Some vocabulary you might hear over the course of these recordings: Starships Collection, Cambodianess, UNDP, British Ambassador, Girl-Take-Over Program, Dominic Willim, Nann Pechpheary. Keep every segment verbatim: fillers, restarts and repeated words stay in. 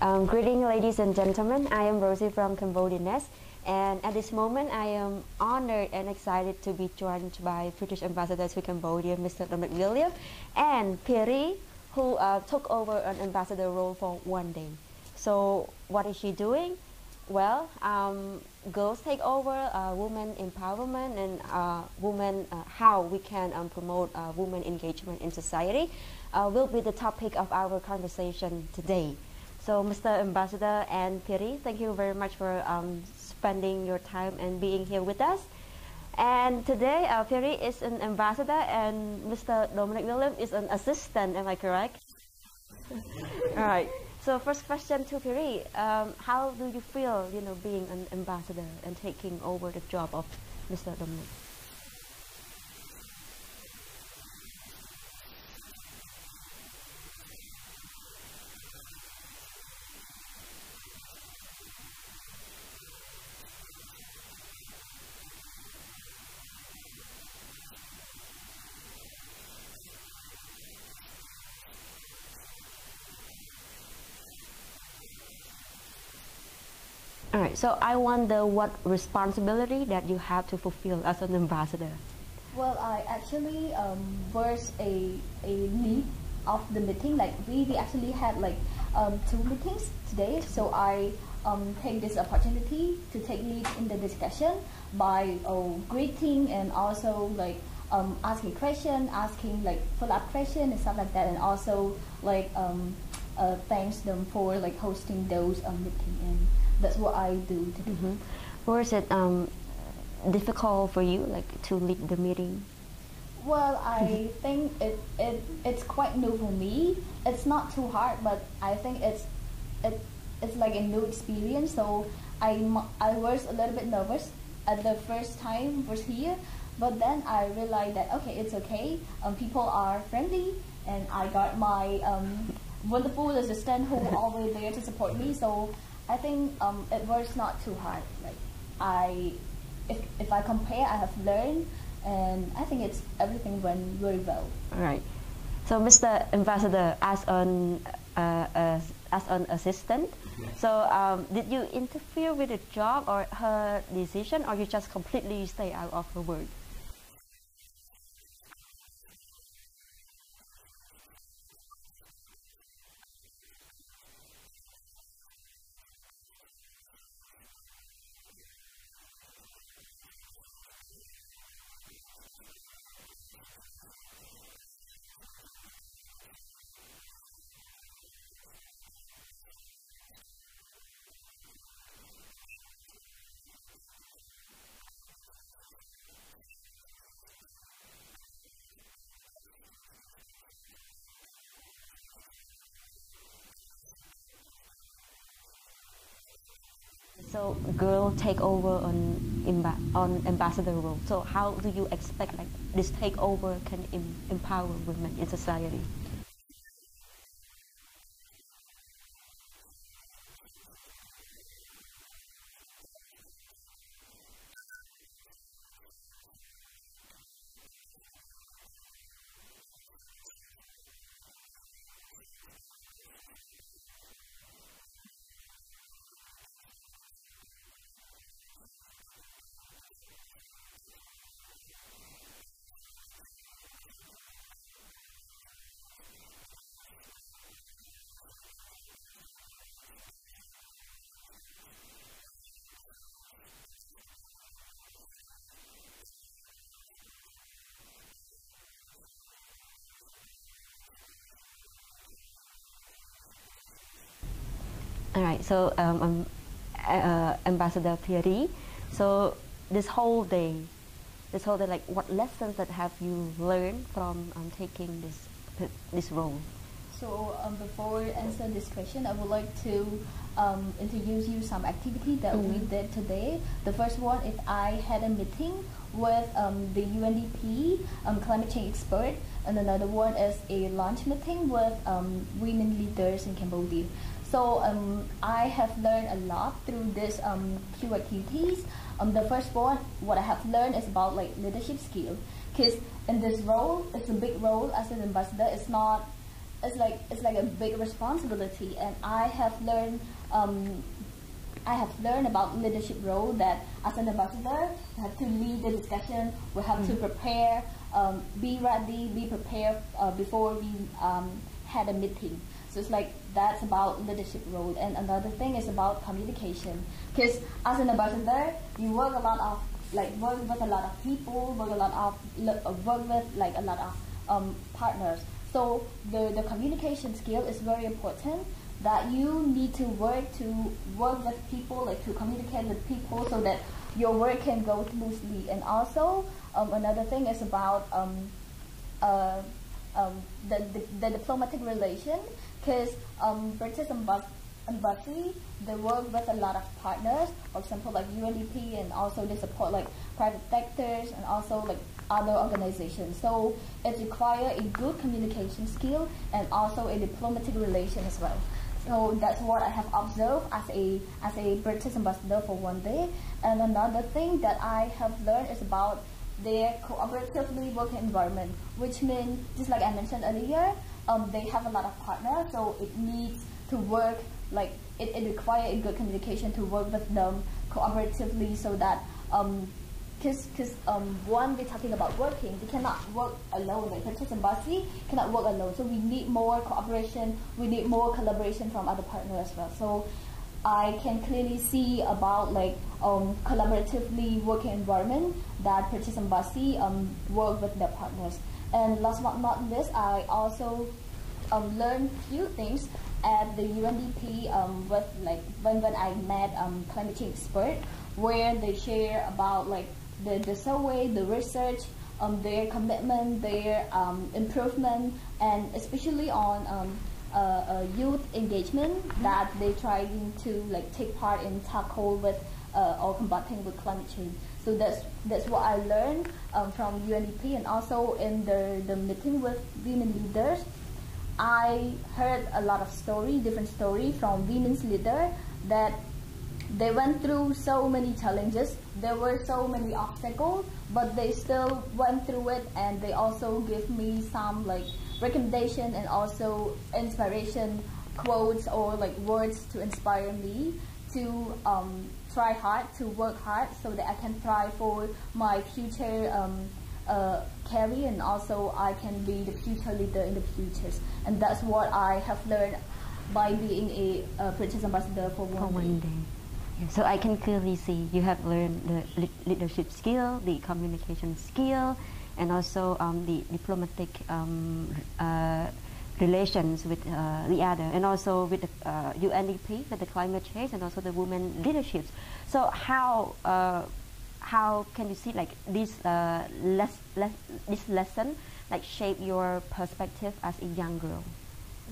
Um, greeting, ladies and gentlemen. I am Rosie from Cambodianess, and at this moment, I am honored and excited to be joined by British Ambassador to Cambodia, Mister Dominic Willim, and Pechpheary, who uh, took over an ambassador role for one day. So, what is she doing? Well, um, girls take over, uh, women empowerment, and uh, women uh, how we can um, promote uh, women engagement in society uh, will be the topic of our conversation today. So, Mister Ambassador and Pechpheary, thank you very much for um, spending your time and being here with us. And today, uh, Pechpheary is an ambassador, and Mister Dominic Willim is an assistant. Am I correct? All right. So, first question to Pechpheary: um, how do you feel, you know, being an ambassador and taking over the job of Mister Dominic? All right, so I wonder what responsibility that you have to fulfill as an ambassador. Well, I actually um, was a, a lead of the meeting. Like we, we actually had like um, two meetings today, so I um, take this opportunity to take lead in the discussion by oh, greeting and also like um, asking questions, asking like follow-up questions and stuff like that, and also like um, uh, thanks them for like hosting those um, meetings. And that's what I do today. Mm-hmm. Was it um, difficult for you, like, to lead the meeting? Well, I think it, it it's quite new for me. It's not too hard, but I think it's it it's like a new experience. So I I was a little bit nervous at the first time was here, but then I realized that okay, it's okay. Um, people are friendly, and I got my um, wonderful assistant who always there to support me. So I think um, it was not too hard. Like I, if, if I compare, I have learned, and I think it's everything went very well. All right. So, Mister Ambassador, as an uh, uh, as an assistant, yeah. So um, did you interfere with the job or her decision, or you just completely stay out of her work? So, girl take over on on ambassador role. So, how do you expect like this takeover can em empower women in society? All right, so um, um, uh, Ambassador Pechpheary, so this whole day, this whole day, like what lessons that have you learned from um, taking this this role? So um, before I answer this question, I would like to um, introduce you some activity that mm-hmm. we did today. The first one is I had a meeting with um, the U N D P um, climate change expert, and another one is a lunch meeting with um, women leaders in Cambodia. So um, I have learned a lot through this um, few activities. Um, the first one, what I have learned is about like leadership skill. Because in this role, it's a big role as an ambassador. It's not it's like it's like a big responsibility. And I have learned um, I have learned about leadership role that as an ambassador, you have to lead the discussion. We have mm. to prepare, um, be ready, be prepared uh, before we um, had a meeting. So it's like that's about leadership role. And another thing is about communication, because as an ambassador, you work a lot of like work with a lot of people, work a lot of work with like a lot of um, partners. So the, the communication skill is very important, that you need to work to work with people, like to communicate with people so that your work can go smoothly. And also um, another thing is about um, uh, um, the, the, the diplomatic relation, because um, British Ambassador Embassy, they work with a lot of partners, for example, like U N D P, and also they support like private sectors and also like other organizations. So it requires a good communication skill and also a diplomatic relation as well. So that's what I have observed as a as a British ambassador for one day. And another thing that I have learned is about their cooperatively working environment, which means, just like I mentioned earlier, um, they have a lot of partners, so it needs to work. Like it, it requires a good communication to work with them cooperatively, so that um, because because um, one, we're talking about working, we cannot work alone. Like British Embassy cannot work alone, so we need more cooperation. We need more collaboration from other partners as well. So I can clearly see about like um, collaboratively working environment that British Embassy um work with their partners. And last but not least, I also um learned few things at the U N D P um, with like when when I met um, climate change expert, where they share about like the, the survey, the research, um, their commitment, their um, improvement, and especially on um, uh, uh, youth engagement, mm-hmm. that they trying to like take part in tackle with uh, or combating with climate change. So that's that's what I learned um, from U N D P, and also in the the meeting with women leaders. I heard a lot of story, different story from women's leader that they went through so many challenges. There were so many obstacles, but they still went through it, and they also give me some like recommendation and also inspiration quotes or like words to inspire me to um, try hard, to work hard, so that I can try for my future um, Uh, carry, and also I can be the future leader in the futures. And that's what I have learned by being a uh, British ambassador for one, for one day. day. Yeah. So I can clearly see you have learned the le leadership skill, the communication skill, and also um, the diplomatic um, uh, relations with uh, the other, and also with the uh, U N D P, with the climate change, and also the women leaderships. So how uh, How can you see like this uh, less, less, this lesson like shape your perspective as a young girl?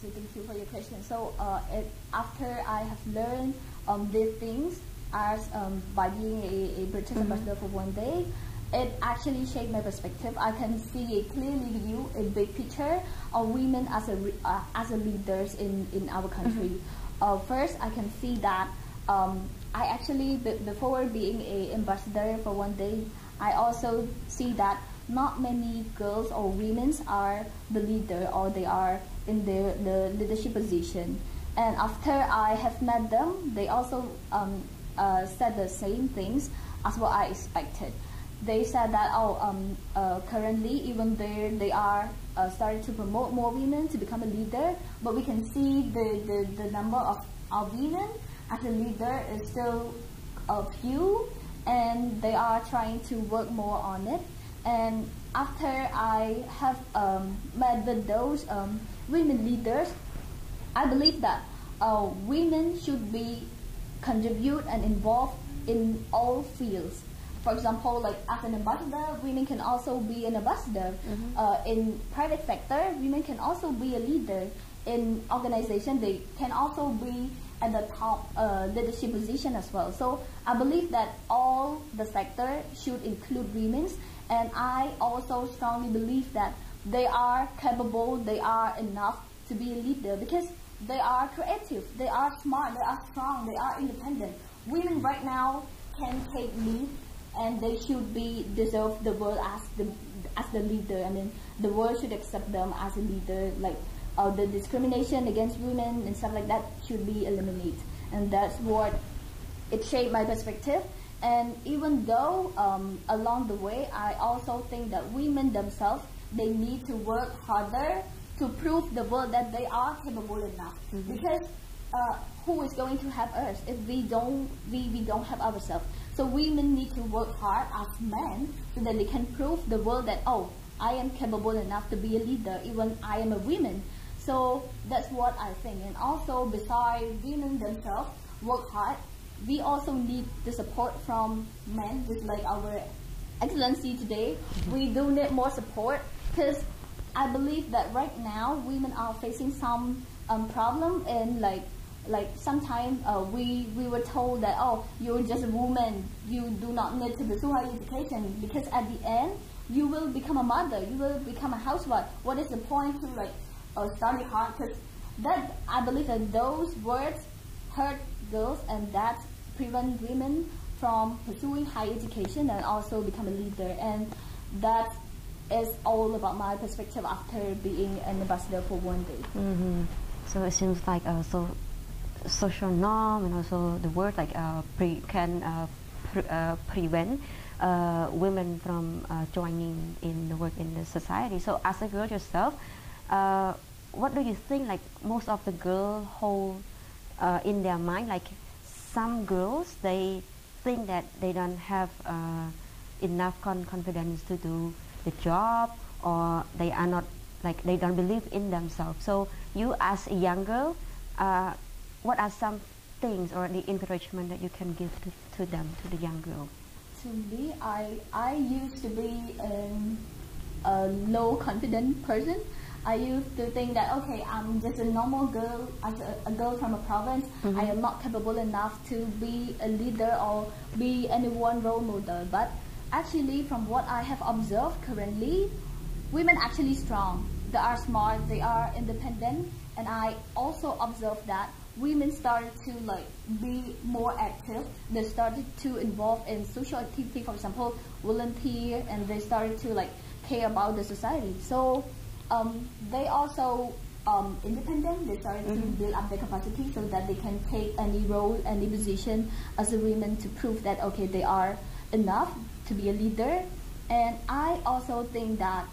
So thank you for your question. So uh, it, after I have learned um, these things as um, by being a, a British mm-hmm. ambassador for one day, it actually shaped my perspective. I can see a clearly view, a big picture of women as a re uh, as a leaders in in our country. Mm-hmm. uh, first, I can see that. Um, I actually, b before being an ambassador for one day, I also see that not many girls or women are the leader, or they are in the, the leadership position. And after I have met them, they also um, uh, said the same things as what I expected. They said that, oh, um, uh, currently, even there, they are uh, starting to promote more women to become a leader, but we can see the, the, the number of, of women as a leader is still a few, and they are trying to work more on it. And after I have um, met with those um, women leaders, I believe that uh, women should be contribute and involved in all fields. For example, like as an ambassador, women can also be an ambassador. Mm-hmm. uh, in private sector, women can also be a leader. In organization, they can also be at the top uh, leadership position as well. So I believe that all the sector should include women, and I also strongly believe that they are capable, they are enough to be a leader, because they are creative, they are smart, they are strong, they are independent. Women right now can take lead, and they should be deserve the world as the as the leader. I mean, the world should accept them as a leader, like uh, the discrimination against women and stuff like that should be eliminated. And that's what it shaped my perspective. And even though um, along the way, I also think that women themselves, they need to work harder to prove the world that they are capable enough. Mm-hmm. Because uh, who is going to help us if we don't we, we don't help ourselves? So women need to work hard as men so that they can prove the world that, oh, I am capable enough to be a leader, even I am a woman. So that's what I think. And also, besides women themselves work hard, we also need the support from men, with like our Excellency today. We do need more support, because I believe that right now women are facing some um, problem, and like like sometimes uh, we we were told that, oh, you're just a woman, you do not need to pursue higher education, because at the end you will become a mother, you will become a housewife. What is the point to like uh, study hard? Because that, I believe that those words hurt girls, and that prevent women from pursuing higher education and also become a leader. And that is all about my perspective after being an ambassador for one day. Mm-hmm. So it seems like uh, so social norm and also the word like uh, pre can uh, pre uh, prevent uh, women from uh, joining in the work in the society. So as a girl yourself, uh, what do you think like most of the girl hold uh, in their mind? Like some girls, they think that they don't have uh, enough con confidence to do the job, or they are not, like they don't believe in themselves. So you as a young girl, uh, what are some things or the encouragement that you can give to, to them, to the young girl? To me, I, I used to be um, a low confident person. I used to think that, okay, I'm just a normal girl, as a, a girl from a province. Mm-hmm. I am not capable enough to be a leader or be anyone role model. But actually, from what I have observed currently, women are actually strong. They are smart, they are independent, and I also observed that women started to like be more active. They started to involve in social activity, for example, volunteer, and they started to like care about the society. So Um, they also um, independent, they started mm-hmm. to build up their capacity so that they can take any role, any position as a woman to prove that, okay, they are enough to be a leader. And I also think that,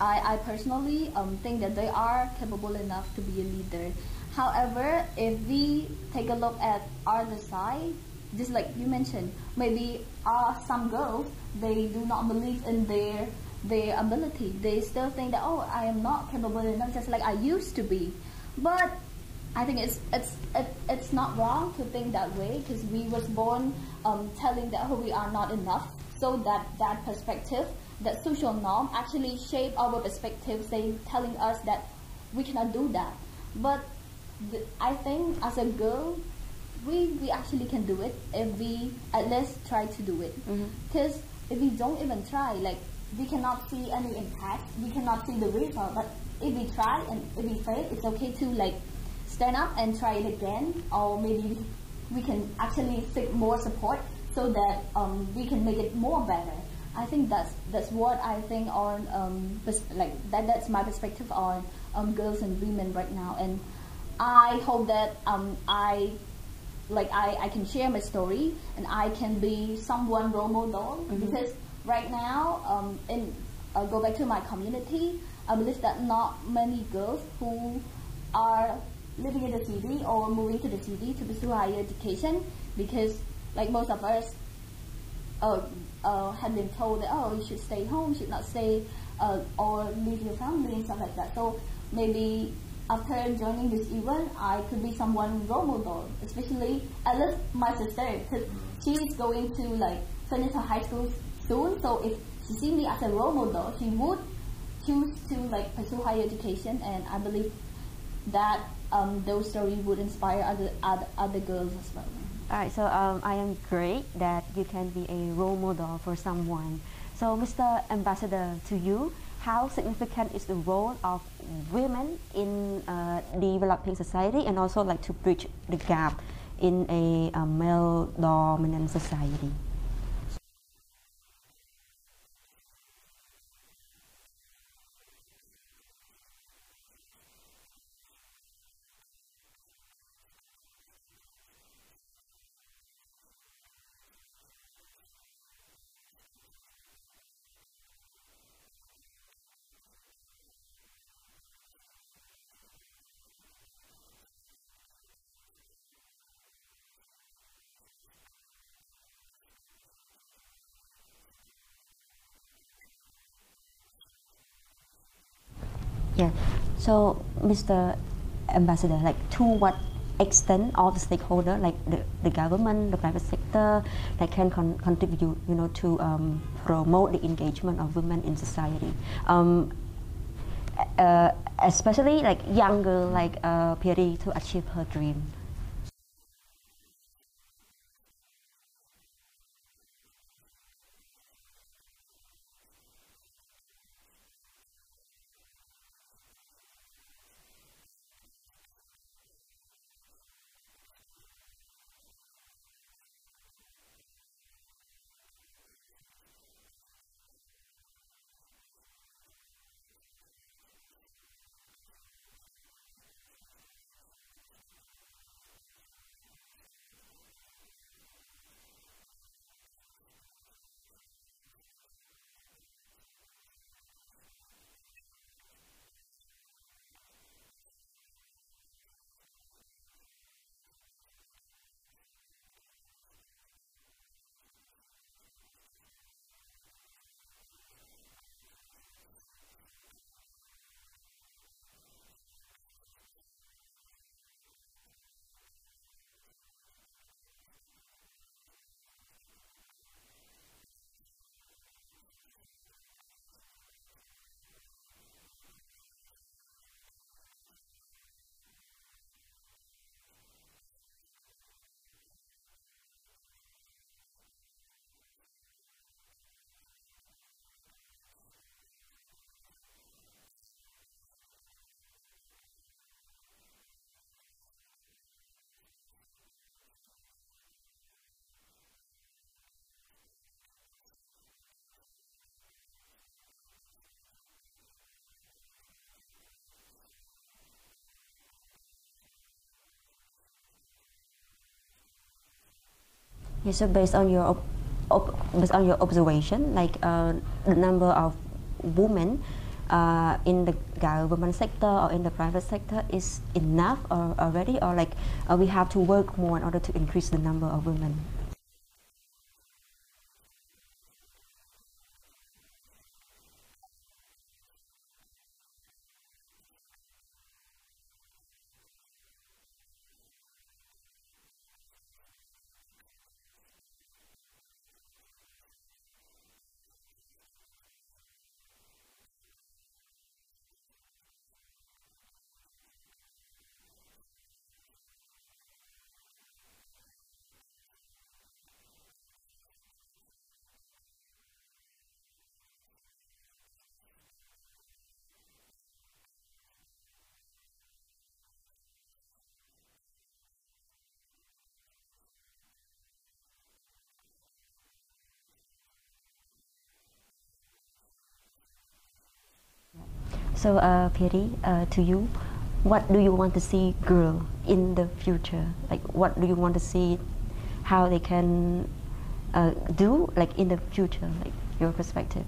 I, I personally um, think that they are capable enough to be a leader. However, if we take a look at other side, just like you mentioned, maybe uh, some girls, they do not believe in their their ability. They still think that, oh, I am not capable enough, just like I used to be. But I think it's it's it, it's not wrong to think that way, because we was born um, telling that, oh, we are not enough. So that that perspective, that social norm, actually shape our perspective, saying, telling us that we cannot do that. But th I think as a girl, we we actually can do it if we at least try to do it. Because mm-hmm. if we don't even try, like, we cannot see any impact, we cannot see the result. But if we try and if we fail, it's okay to like stand up and try it again, or maybe we can actually seek more support so that um, we can make it more better. I think that's that's what I think on um, like that. That's my perspective on um, girls and women right now, and I hope that um, I. Like I, I can share my story, and I can be someone role model. Mm-hmm. Because right now, um, in uh, go back to my community, I believe that not many girls who are living in the city or moving to the city to pursue higher education, because like most of us uh, uh, have been told that, oh, you should stay home, you should not stay uh, or leave your family and stuff like that. So maybe after joining this event, I could be someone role model, especially at least my sister, because she is going to like finish her high school soon. So if she sees me as a role model, she would choose to like pursue higher education, and I believe that um, those stories would inspire other, other other girls as well. All right, so um, I am great that you can be a role model for someone. So, Mister Ambassador, to you, how significant is the role of women in uh, developing society, and also like to bridge the gap in a, a male-dominant society? Yeah. So, Mister Ambassador, like to what extent all the stakeholders, like the, the government, the private sector, that can con contribute, you know, to um, promote the engagement of women in society, um, uh, especially like young girl like uh, Pechpheary to achieve her dream. Yeah, so based on your op op based on your observation, like uh, the number of women uh, in the government sector or in the private sector is enough or already, or like uh, we have to work more in order to increase the number of women. So, uh, Pechpheary, uh, to you, what do you want to see girls in the future? Like, what do you want to see, how they can uh, do, like, in the future, like, your perspective?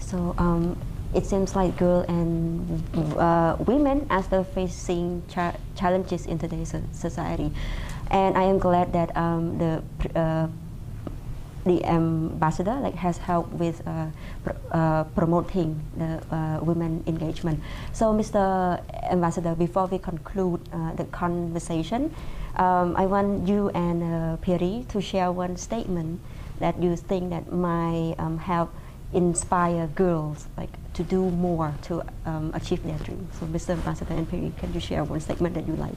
So um, it seems like girls and uh, women are still facing cha challenges in today's society. And I am glad that um, the uh, the ambassador like has helped with uh, pr uh, promoting the uh, women engagement. So, Mister Ambassador, before we conclude uh, the conversation, um, I want you and uh, Pechpheary to share one statement that you think that might um, help inspire girls like to do more to um, achieve their dreams. So, Mister Ambassador and Pechpheary, can you share one statement that you like?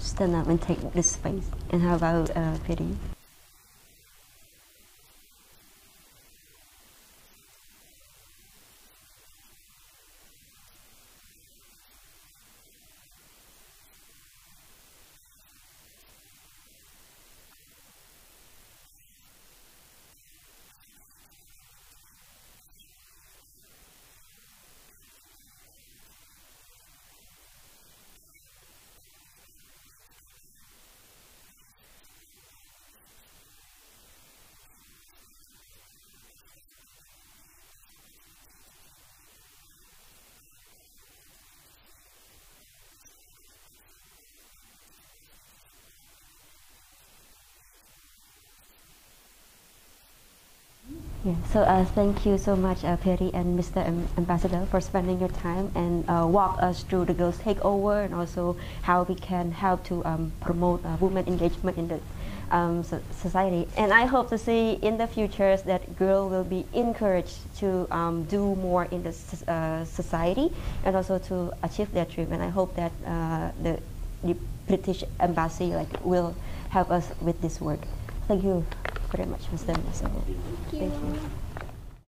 Stand up and take this space. And how about uh, Pechpheary? Yeah, so uh, thank you so much, uh, Pechpheary and Mister Am Ambassador, for spending your time and uh, walk us through the Girls Takeover and also how we can help to um, promote uh, women engagement in the um, so society. And I hope to see in the future that girls will be encouraged to um, do more in the uh, society and also to achieve their dream. And I hope that uh, the, the British Embassy like will help us with this work. Thank you very much, Mister Ambassador. Thank you. Thank you.